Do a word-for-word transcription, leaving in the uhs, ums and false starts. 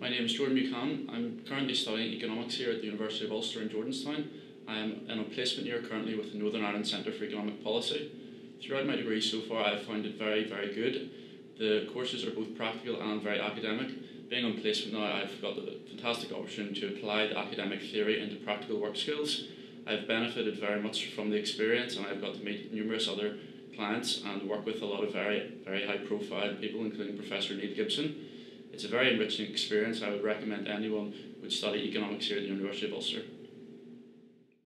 My name is Jordan Buchanan. I'm currently studying economics here at the University of Ulster in Jordanstown. I am in a placement year currently with the Northern Ireland Centre for Economic Policy. Throughout my degree so far, I've found it very, very good. The courses are both practical and very academic. Being on placement now, I've got the fantastic opportunity to apply the academic theory into practical work skills. I've benefited very much from the experience, and I've got to meet numerous other clients and work with a lot of very, very high profile people, including Professor Neil Gibson. It's a very enriching experience. I would recommend anyone would study economics here at the University of Ulster.